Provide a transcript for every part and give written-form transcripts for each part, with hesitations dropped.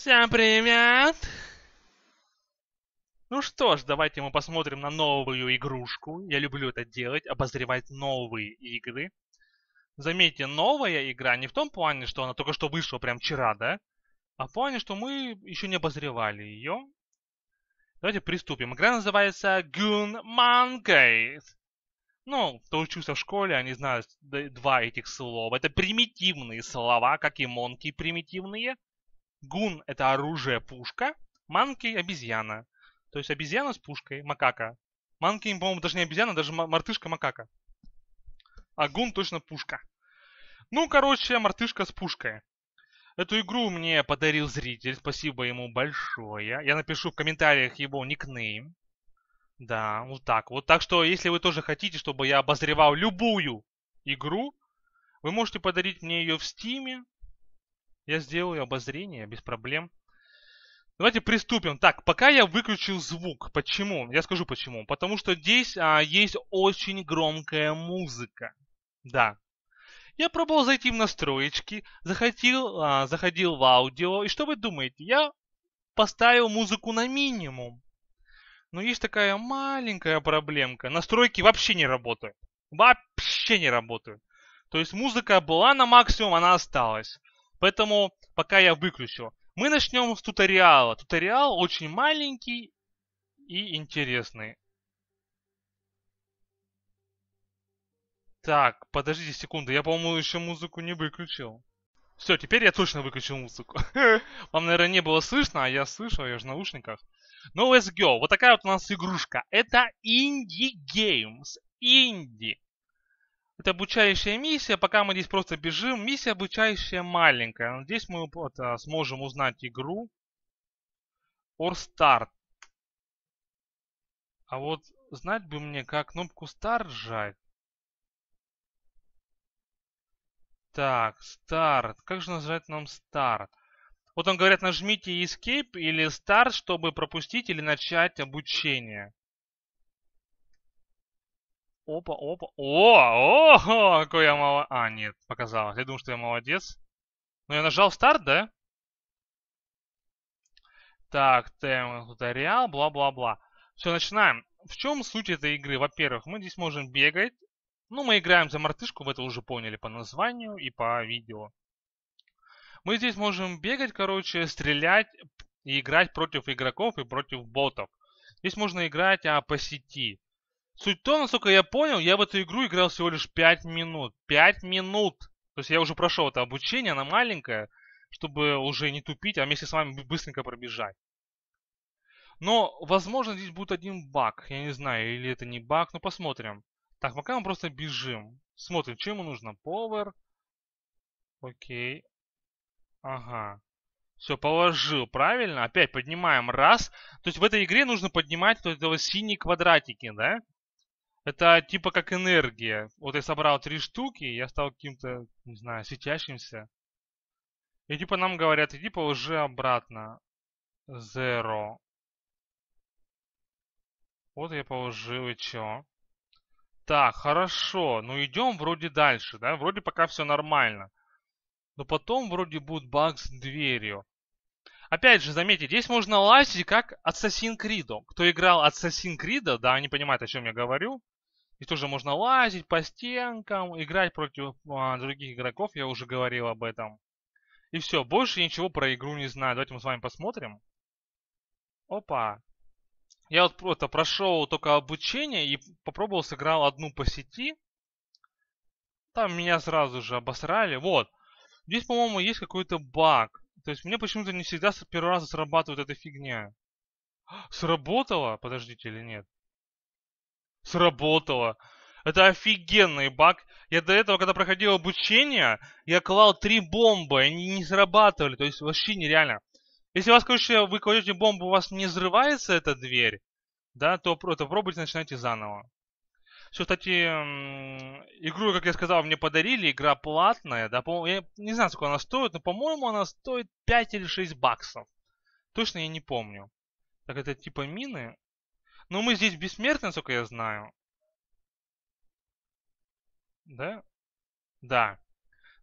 Всем привет! Ну что ж, давайте мы посмотрим на новую игрушку. Я люблю это делать, обозревать новые игры. Заметьте, новая игра не в том плане, что она только что вышла прям вчера, да? А в плане, что мы еще не обозревали ее. Давайте приступим. Игра называется Gun Monkeys. Ну, кто учился в школе, они знают два этих слова. Это примитивные слова, как и монки примитивные. Гун — это оружие, пушка. Манки — обезьяна. То есть обезьяна с пушкой, макака. Манки, по-моему, даже не обезьяна, даже мартышка, макака. А гун точно пушка. Ну, короче, мартышка с пушкой. Эту игру мне подарил зритель, спасибо ему большое. Я напишу в комментариях его никнейм. Да, вот так вот. Так что, если вы тоже хотите, чтобы я обозревал любую игру, вы можете подарить мне ее в Стиме. Я сделаю обозрение без проблем. Давайте приступим. Так, пока я выключил звук. Почему? Я скажу почему. Потому что здесь есть очень громкая музыка. Да. Я пробовал зайти в настройки, заходил в аудио. И что вы думаете? Я поставил музыку на минимум. Но есть такая маленькая проблемка. Настройки вообще не работают. Вообще не работают. То есть музыка была на максимум, она осталась. Поэтому пока я выключу. Мы начнем с туториала. Туториал очень маленький и интересный. Так, подождите секунду. Я, по-моему, еще музыку не выключил. Все, теперь я точно выключил музыку. Вам, наверное, не было слышно, а я слышал, я же в наушниках. Ну, let's go. Вот такая вот у нас игрушка. Это Indie Games. Инди. Это обучающая миссия, пока мы здесь просто бежим. Миссия обучающая маленькая. Здесь мы сможем узнать игру. Or Start. А вот знать бы мне, как кнопку Start жать. Так, Start. Как же нажать нам Start? Вот он говорит, нажмите Escape или Start, чтобы пропустить или начать обучение. Опа, опа. О, какой я молодец. А, нет, показалось. Я думал, что я молодец. Но я нажал старт, да? Так, тем, туториал, бла-бла-бла. Все, начинаем. В чем суть этой игры? Во-первых, мы здесь можем бегать. Ну, мы играем за мартышку, вы это уже поняли по названию и по видео. Мы здесь можем бегать, короче, стрелять и играть против игроков и против ботов. Здесь можно играть по сети. Суть то, насколько я понял, я в эту игру играл всего лишь 5 минут. 5 минут! То есть я уже прошел это обучение, она маленькая, чтобы уже не тупить, а вместе с вами быстренько пробежать. Но, возможно, здесь будет один баг. Я не знаю, или это не баг, но посмотрим. Так, пока мы просто бежим. Смотрим, что ему нужно. Power. Окей. Ага. Все, положил, правильно? Опять поднимаем. Раз. То есть в этой игре нужно поднимать вот этого синие квадратики, да? Это типа как энергия. Вот я собрал 3 штуки, я стал каким-то, не знаю, светящимся. И типа нам говорят, иди положи обратно. Zero. Вот я положил, и чё? Так, хорошо. Ну идем вроде дальше, да? Вроде пока все нормально. Но потом вроде будет баг с дверью. Опять же, заметьте, здесь можно лазить как Assassin's Creed. Кто играл Assassin's Creed, да, они понимают, о чем я говорю. Здесь тоже можно лазить по стенкам, играть против других игроков, я уже говорил об этом. И все, больше я ничего про игру не знаю. Давайте мы с вами посмотрим. Опа. Я вот просто прошел только обучение и попробовал, сыграл одну по сети. Там меня сразу же обосрали. Вот. Здесь, по-моему, есть какой-то баг. То есть мне почему-то не всегда с первого раза срабатывает эта фигня. Сработало? Подождите, или нет? Сработало. Это офигенный баг. Я до этого, когда проходил обучение, я клал 3 бомбы, они не срабатывали. То есть вообще нереально. Если у вас, короче, вы кладете бомбу, у вас не взрывается эта дверь, да, то пробуйте, начинайте заново. Все, кстати, игру, как я сказал, мне подарили. Игра платная, да, я не знаю, сколько она стоит, но, по-моему, она стоит 5 или 6 баксов. Точно я не помню. Так, это типа мины. Но мы здесь бессмертны, насколько я знаю. Да? Да.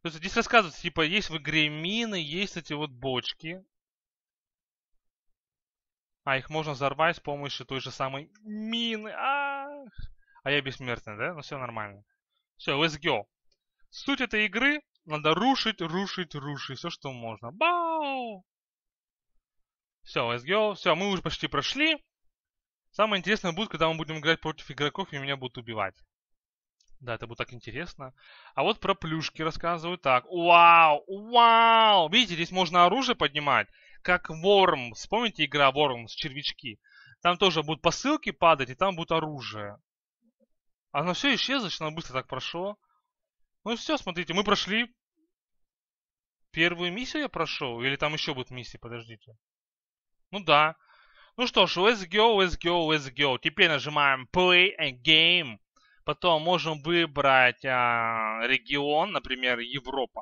То есть здесь рассказывается, типа, есть в игре мины, есть эти вот бочки. А их можно взорвать с помощью той же самой мины. А я бессмертный, да? Ну все нормально. Все, let's go. Суть этой игры надо рушить все, что можно. Бау! Все, let's go. Все, мы уже почти прошли. Самое интересное будет, когда мы будем играть против игроков и меня будут убивать. Да, это будет так интересно. А вот про плюшки рассказывают так. Вау! Вау! Видите, здесь можно оружие поднимать, как Worms. Вспомните игра Worms, червячки. Там тоже будут посылки падать, и там будет оружие. Оно все исчезло, что оно быстро так прошло. Ну все, смотрите, мы прошли. Первую миссию я прошел? Или там еще будет миссия? Подождите. Ну да. Ну что ж, let's go, let's go, let's go. Теперь нажимаем play a game. Потом можем выбрать регион, например, Европа.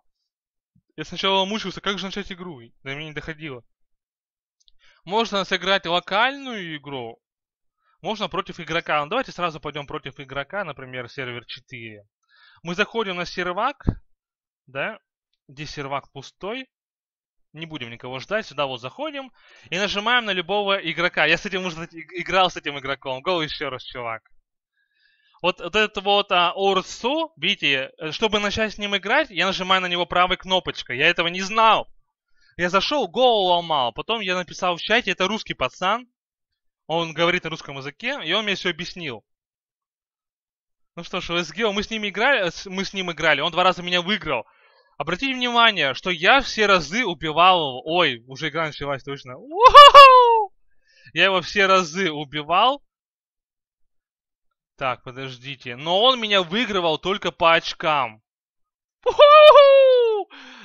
Я сначала мучился, как же начать игру, до меня не доходило. Можно сыграть локальную игру, можно против игрока. Ну, давайте сразу пойдем против игрока, например, сервер 4. Мы заходим на сервак, да, здесь сервак пустой. Не будем никого ждать, сюда вот заходим и нажимаем на любого игрока. Я с этим уже играл, с этим игроком. Гол еще раз, чувак. Вот этот вот Орсу, видите, чтобы начать с ним играть, я нажимаю на него правой кнопочкой. Я этого не знал. Я зашел, голову ломал. Потом я написал в чате, это русский пацан. Он говорит на русском языке, и он мне все объяснил. Ну что ж, СГО, мы с ним играли. Он 2 раза меня выиграл. Обратите внимание, что я все разы убивал его. Ой, уже игра началась точно. Я его все разы убивал. Так, подождите. Но он меня выигрывал только по очкам.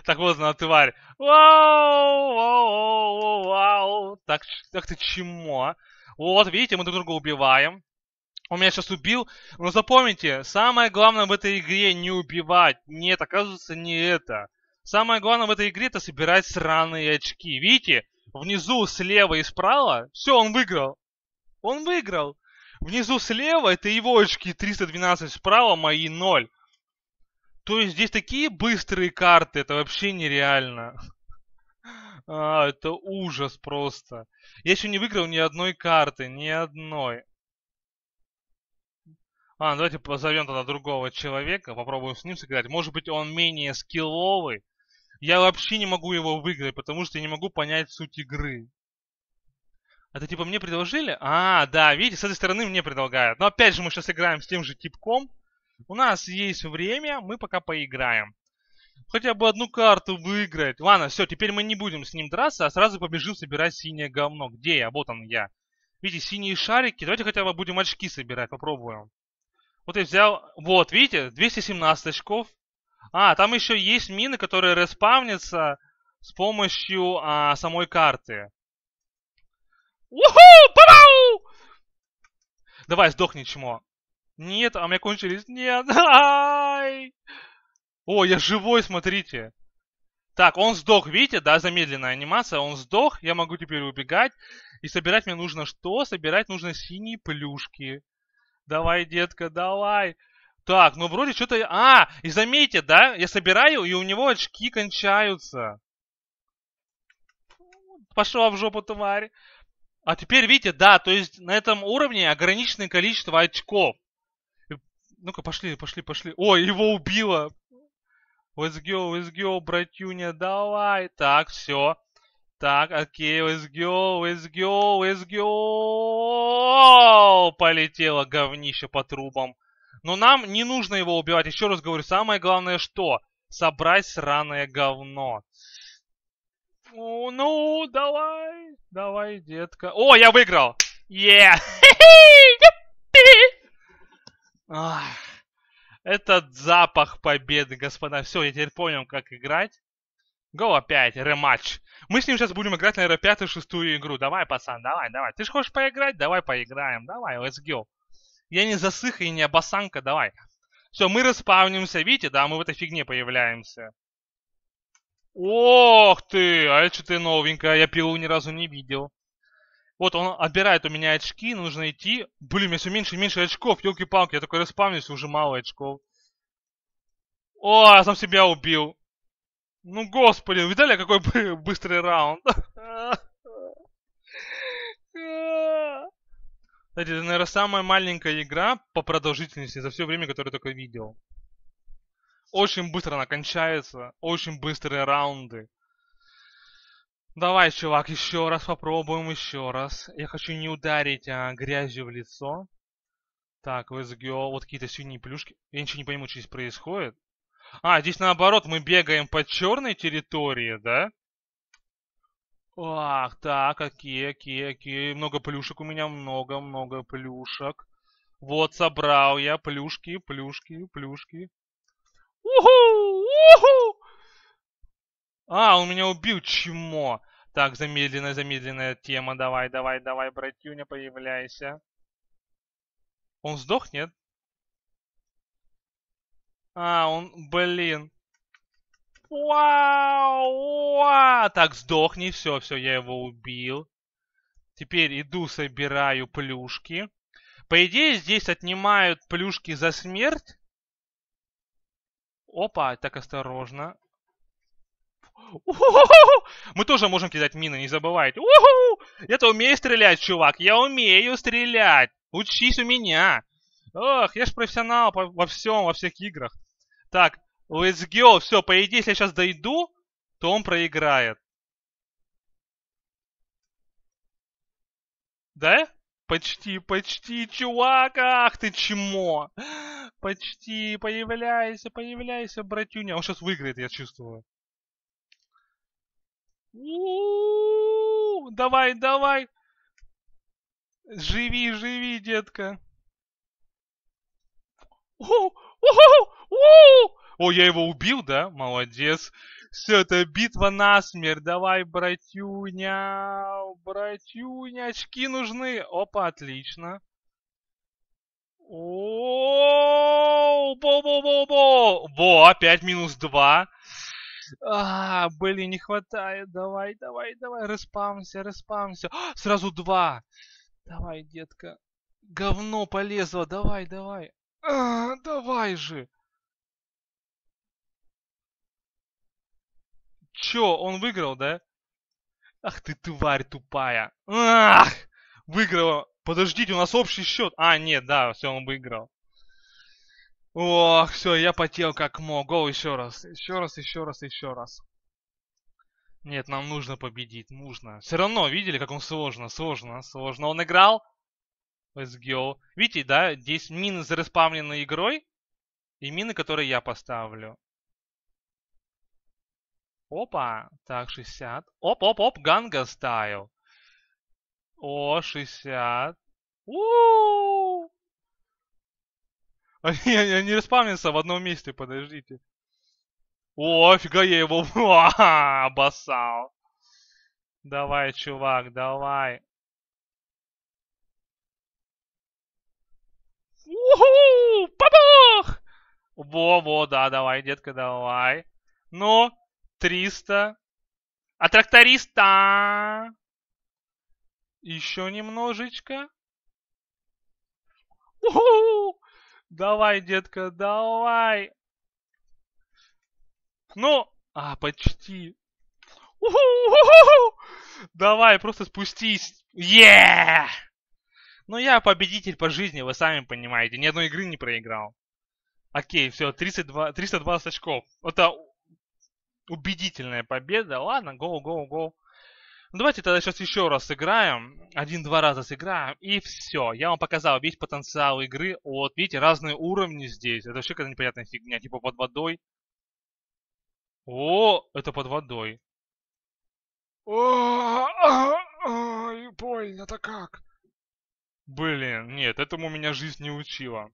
Так вот она, тварь. Так, так ты чему, а? Вот, видите, мы друг друга убиваем. Он меня сейчас убил. Но запомните, самое главное в этой игре не убивать. Нет, оказывается, не это. Самое главное в этой игре это собирать сраные очки. Видите, внизу слева и справа. Все, он выиграл. Он выиграл. Внизу слева это его очки, 312 справа, мои 0. То есть здесь такие быстрые карты, это вообще нереально. Это ужас просто. Я еще не выиграл ни одной карты, ни одной. Давайте позовем тогда другого человека, попробуем с ним сыграть. Может быть он менее скилловый. Я вообще не могу его выиграть, потому что я не могу понять суть игры. Это типа мне предложили? Да, видите, с этой стороны мне предлагают. Но опять же мы сейчас играем с тем же типком. У нас есть время, мы пока поиграем. Хотя бы одну карту выиграть. Ладно, все, теперь мы не будем с ним драться, а сразу побежим собирать синее говно. Где я? Вот он я. Видите, синие шарики. Давайте хотя бы будем очки собирать, попробуем. Вот я взял, вот, видите, 217 очков. Там еще есть мины, которые респавнятся с помощью самой карты. Уху! Парау! Давай, сдохни, чмо. Нет, у меня кончились. Нет. Ай! О, я живой, смотрите. Так, он сдох, видите, да, замедленная анимация. Он сдох, я могу теперь убегать. И собирать мне нужно что? Собирать нужно синие плюшки. Давай, детка, давай. Так, ну вроде что-то... и заметьте, да, я собираю, и у него очки кончаются. Пошла в жопу, тварь. А теперь, видите, да, то есть на этом уровне ограниченное количество очков. Ну-ка, пошли. Ой, его убило. Let's go, братюня, давай. Так, все. Так, окей, let's go. Полетело говнище по трубам. Но нам не нужно его убивать. Еще раз говорю, самое главное что? Собрать сраное говно. Ну, давай. Давай, детка. О, я выиграл! Этот запах победы, господа. Все, я теперь понял, как играть. Go опять, рематч. Мы с ним сейчас будем играть, наверное, 5-6 игру. Давай, пацан, давай. Ты же хочешь поиграть? Давай поиграем. Давай, let's go. Я не засыха и не обосанка, давай. Все, мы распавнимся, видите, да, мы в этой фигне появляемся. Ох ты, а это что-то новенькое, я пилу ни разу не видел. Вот он отбирает у меня очки, нужно идти. Блин, у меня все меньше и меньше очков, елки-палки, я такой распавнился, уже мало очков. О, я сам себя убил. Ну, господи, видали, какой быстрый раунд? Кстати, это, наверное, самая маленькая игра по продолжительности за все время, которое я только видел. Очень быстро она кончается, очень быстрые раунды. Давай, чувак, еще раз попробуем, еще раз. Я хочу не ударить грязью в лицо. Так, ВСГО, вот какие-то синие плюшки. Я ничего не пойму, что здесь происходит. А, здесь наоборот, мы бегаем по черной территории, да? Ах, так, какие. Много плюшек у меня, много плюшек. Вот, собрал я плюшки. Уху! А, он меня убил, чмо. Так, замедленная тема. Давай, братюня, появляйся. Он сдох, нет? А, он, блин. Вау! Так, сдохни, все, я его убил. Теперь иду, собираю плюшки. По идее, здесь отнимают плюшки за смерть. Опа, так, осторожно. Мы тоже можем кидать мины, не забывайте. Я-то умею стрелять, чувак. Я умею стрелять. Учись у меня. Ох, я ж профессионал во всем, во всех играх. Так, let's go. Все, по идее, если я сейчас дойду, то он проиграет. Да? Почти, чувак. Ах ты чмо. Почти, появляйся, братюня. Он сейчас выиграет, я чувствую. У-у-у-у! Давай! Живи, детка! О, я его убил, да? Молодец! Все, это битва насмерть! Давай, братюня! Братюня! Очки нужны! Опа, отлично! О-о-о! Бо-бо-бо-бо! Во, опять -2! А, блин, не хватает. Давай. Распамся. А, сразу 2. Давай, детка. Говно полезло. Давай. А, давай же. Чё, он выиграл, да? Ах ты, тварь тупая. Ах, выиграл. Подождите, у нас общий счет. А, нет, да, все, он выиграл. Ох, все, я потел как мог. Гоу, еще раз. Нет, нам нужно победить, нужно. Все равно, видели, как он сложно. Он играл. Let's go. Видите, да, здесь мины зареспавнены игрой. И мины, которые я поставлю. Опа, так, 60. Оп, ганга стайл. О, 60. У-у-у! Они респавнятся в одном месте, подождите. О, офига, я его обоссал. Давай, чувак, давай. Уху! Побах! Во, да, давай, детка, давай. Ну, 300. А тракториста! Еще немножечко. Уху! Давай, детка, давай. Ну, а, почти. Давай, просто спустись. Еее! Ну, я победитель по жизни, вы сами понимаете. Ни одной игры не проиграл. Окей, все, 320 очков. Это убедительная победа. Ладно, гоу. Ну, давайте тогда сейчас еще раз сыграем. 1-2 раза сыграем. И все. Я вам показал весь потенциал игры. Вот, видите, разные уровни здесь. Это вообще какая-то непонятная фигня. Типа под водой. О, это под водой. Ой, больно-то как. Блин, нет, этому меня жизнь не учила.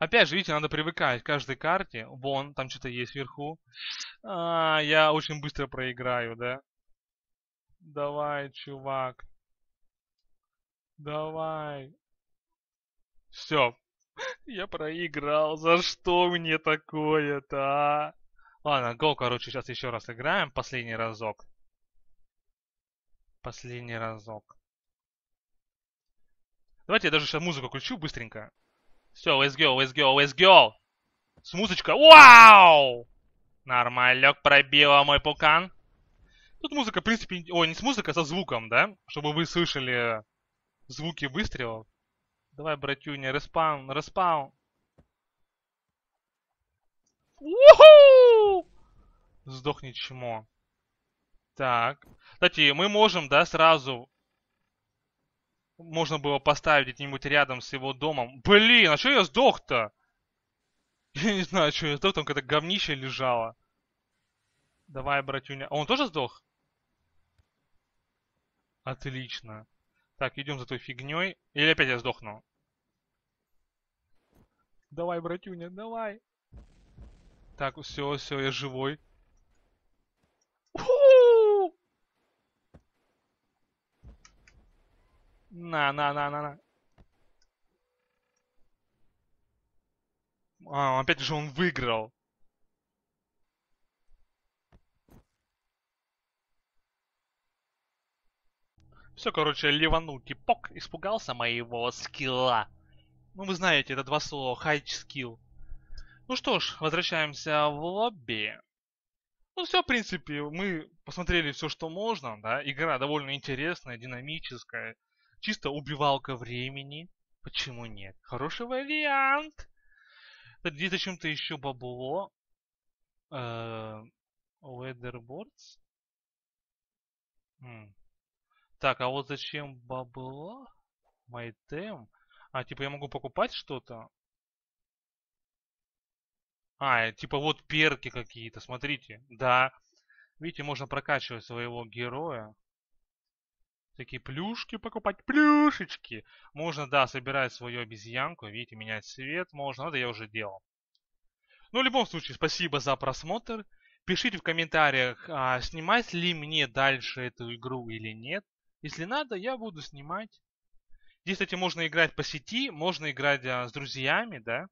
Опять же, видите, надо привыкать к каждой карте. Вон, там что-то есть вверху. А, я очень быстро проиграю, да? Давай, чувак. Давай. Все. Я проиграл. За что мне такое-то, а? Ладно, гол, короче, сейчас еще раз играем. Последний разок. Давайте я даже сейчас музыку включу быстренько. Все, let's go. С музычкой. Вау! Нормально, пробила мой пукан. Тут музыка, в принципе, не с музыкой, а со звуком, да? Чтобы вы слышали звуки выстрелов. Давай, братюня, респаун, респаун. Уху! Сдохни, чмо. Так. Кстати, мы можем, да, сразу... Можно было поставить где-нибудь рядом с его домом. Блин, а что я сдох-то? Я не знаю, что я сдох, там какая-то говнище лежало. Давай, братюня. А он тоже сдох? Отлично. Так, идем за той фигней. Или опять я сдохну? Давай, братюня, давай. Так, все, все, я живой. У-у-у! На. А, опять же он выиграл. Все, короче, леванул типок, испугался моего скилла. Ну, вы знаете, это два слова, хайч-скилл. Ну что ж, возвращаемся в лобби. Ну все, в принципе, мы посмотрели все, что можно, да. Игра довольно интересная, динамическая. Чисто убивалка времени. Почему нет? Хороший вариант. Здесь зачем-то еще бабло. Weatherboards. Так, а вот зачем бабло? Майтем. А, типа я могу покупать что-то? А, типа вот перки какие-то, смотрите. Да. Видите, можно прокачивать своего героя. Такие плюшки покупать. Плюшечки! Можно, да, собирать свою обезьянку. Видите, менять цвет можно. Это я уже делал. Ну, в любом случае, спасибо за просмотр. Пишите в комментариях, снимать ли мне дальше эту игру или нет. Если надо, я буду снимать. Здесь, кстати, можно играть по сети, можно играть с друзьями, да?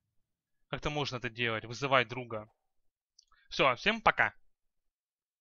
Как-то можно это делать, вызывать друга. Все, всем пока!